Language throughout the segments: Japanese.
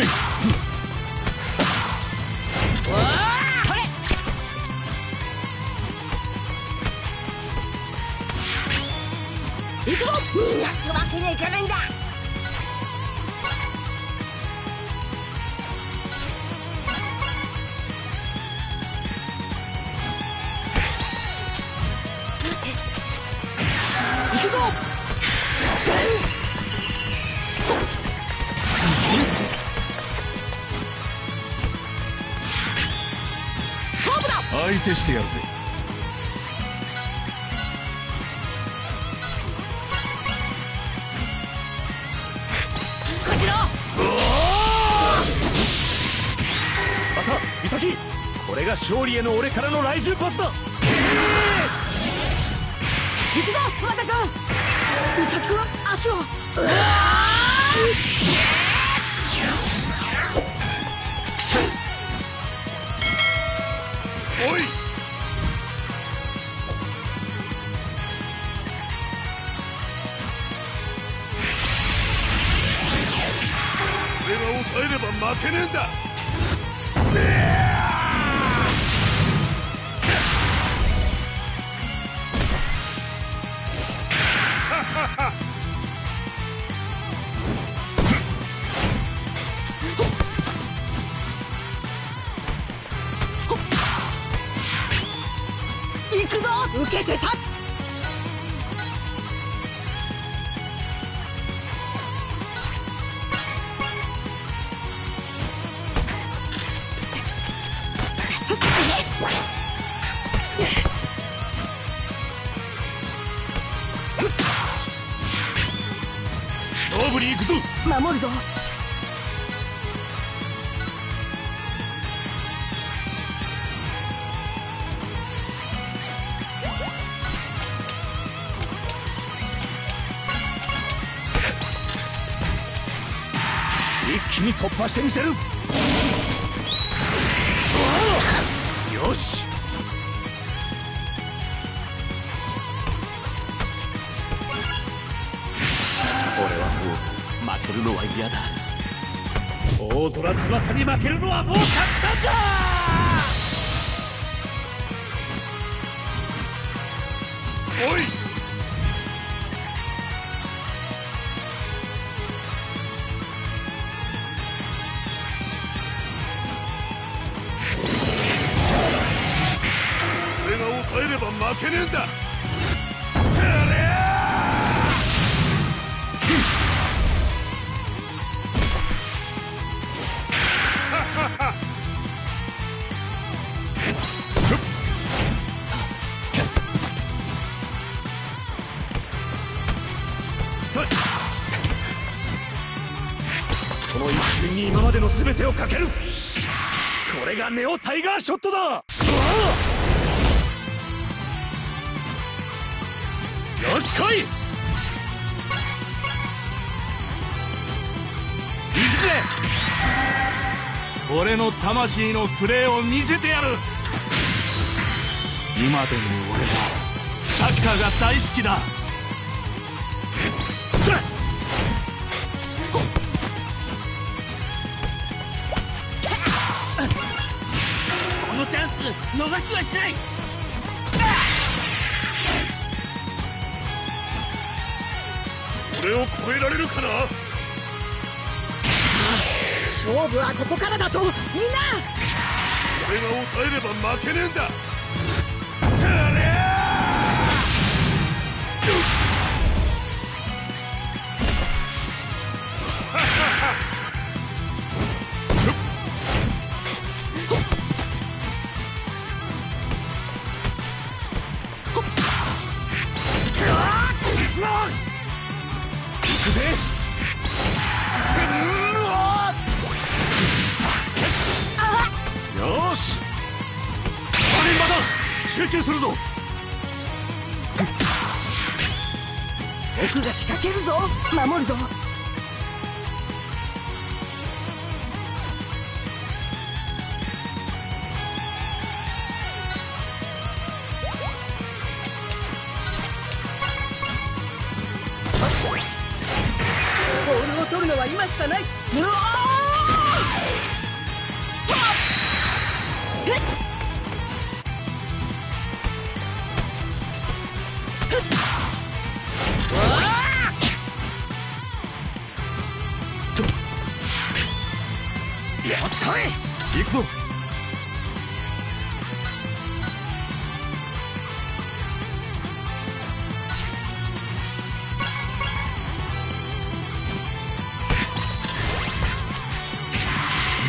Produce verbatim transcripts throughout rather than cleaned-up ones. わけにはいかないんだ。行くぞ。勝負だ。相手してやるぜ。これが勝利への俺からの雷神パスだ。行くぞ翼くん。岬くん足を。うわおい俺は抑えれば負けねえんだ。行くぞ。受けて立つ。勝負に行くぞ。守るぞ。一気に突破してみせる。よし。負けるのは嫌だ。大空翼に負けるのはもうたくさんだ。おい俺が抑えれば負けねえんだ。この一瞬に今までの全てをかける。これがネオタイガーショットだ。うわあよし来い。行くぜ。俺の魂のプレーを見せてやる。今でも俺はサッカーが大好きだ。チャンス逃しはしない。俺を超えられるかな。勝負はここからだぞみんな。俺が抑えれば負けねえんだ。集中するぞ。僕が仕掛けるぞ。守るぞ。ボールを取るのは今しかない。うおー！よし来い、行くぞ。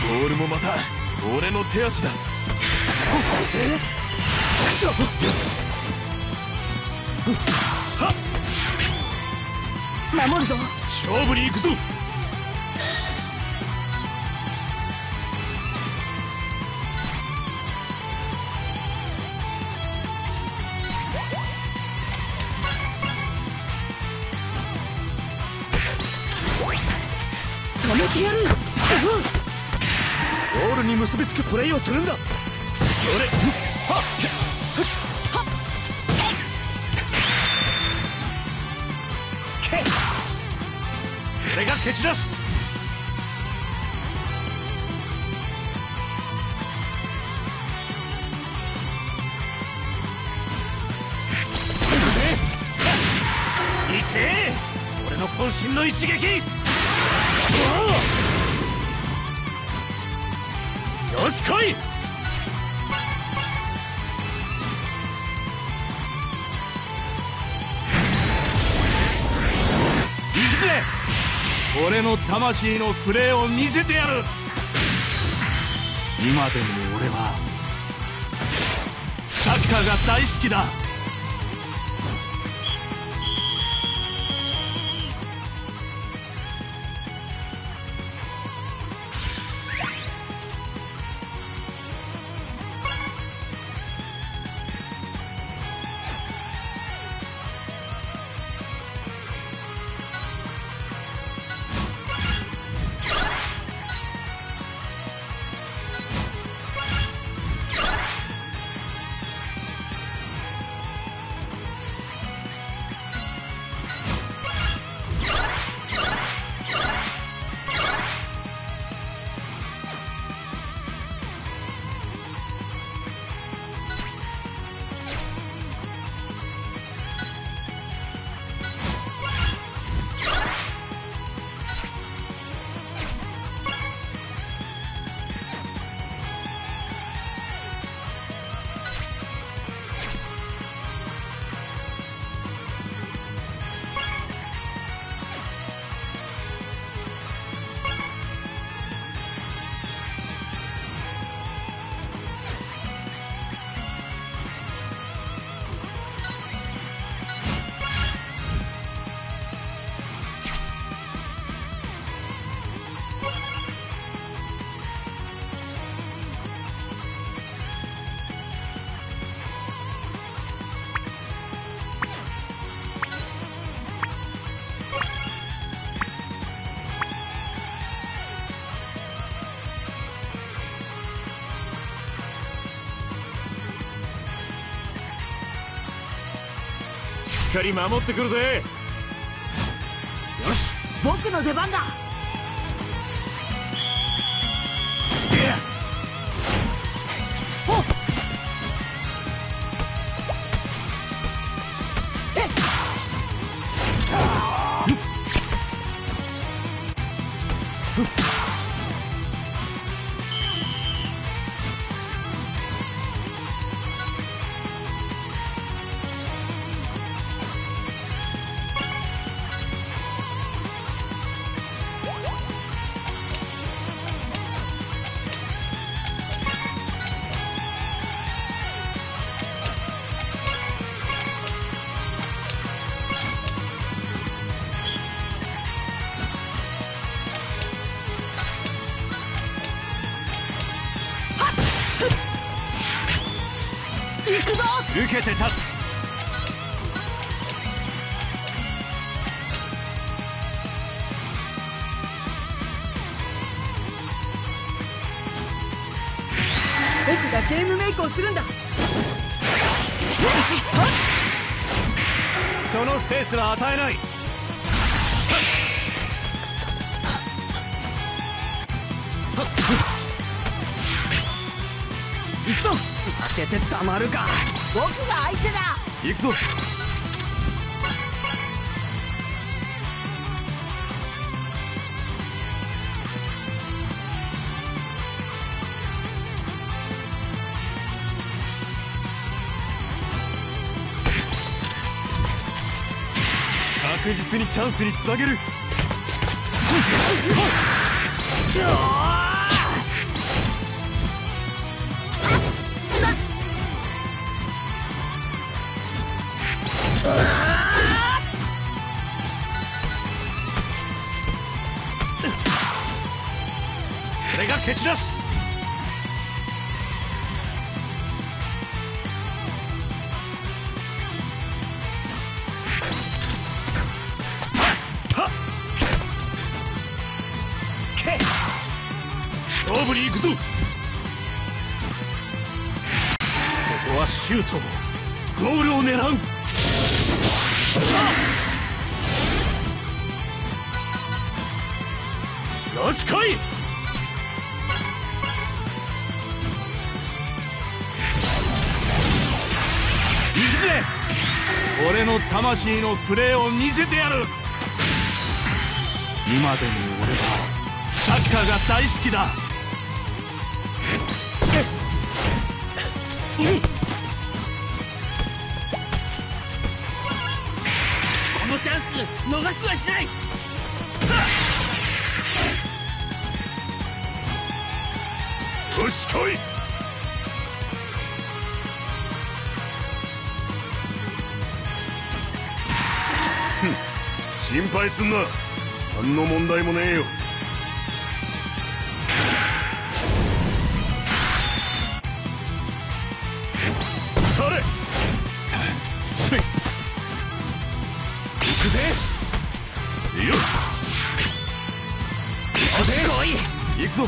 ボールもまた俺の手足だ。守るぞ。勝負に行くぞ。止めてやる。ゴールに結びつくプレーをするんだ。それはっそれが蹴散らす。いけ俺の渾身の一撃。よし来い。俺の魂のプレーを見せてやる。今でも俺はサッカーが大好きだ。しっかり守ってくるぜ。よし僕の出番だ。受けて立つ。僕がゲームメイクをするんだ。そのスペースは与えない。行くぞ。当ててたまるか。僕が相手だ。行くぞ。確実にチャンスにつなげる。これが蹴散らす。勝負に行くぞ。ここはシュート、ゴールを狙う。よし来い。俺の魂のプレーを見せてやる。今でも俺はサッカーが大好きだ。このチャンス逃すはしない。よし来い。心配すんな、何の問題もねえよ。それそれ行くぜ。よっ行くぞ。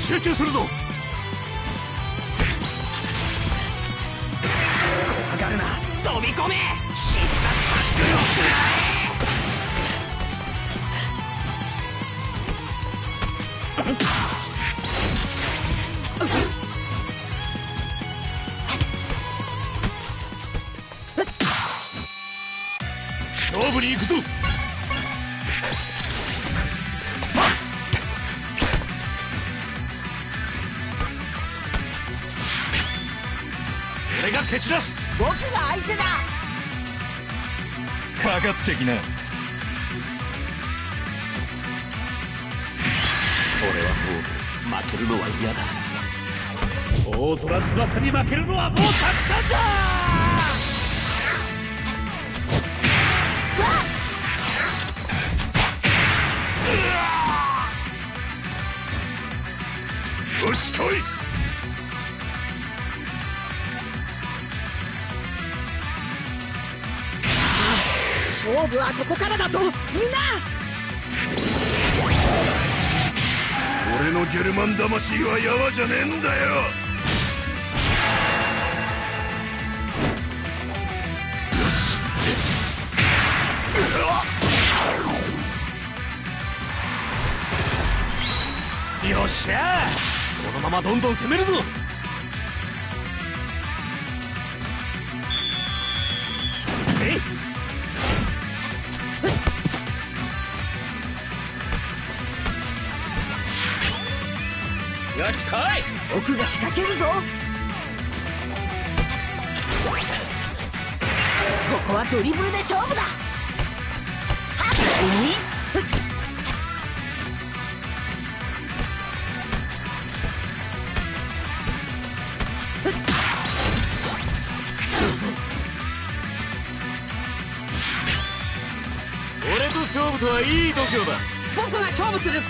集中するぞ。怖がるな、飛び込め。失格を食らえ。勝負に行くぞ。俺が蹴散らす。僕が相手だ。かかってきな。これはもう負けるのは嫌だ。大空翼に負けるのはもうたくさんだ。よし来い。勝負はここからだぞ、みんな。俺のゲルマン魂はヤワじゃねえんだよ。よしよっしゃ、このままどんどん攻めるぞ。せいよし来い。僕が仕掛けるぞ。ここはドリブルで勝負だ。はっ、うん、俺と勝負とはいい度胸だ。僕が勝負する。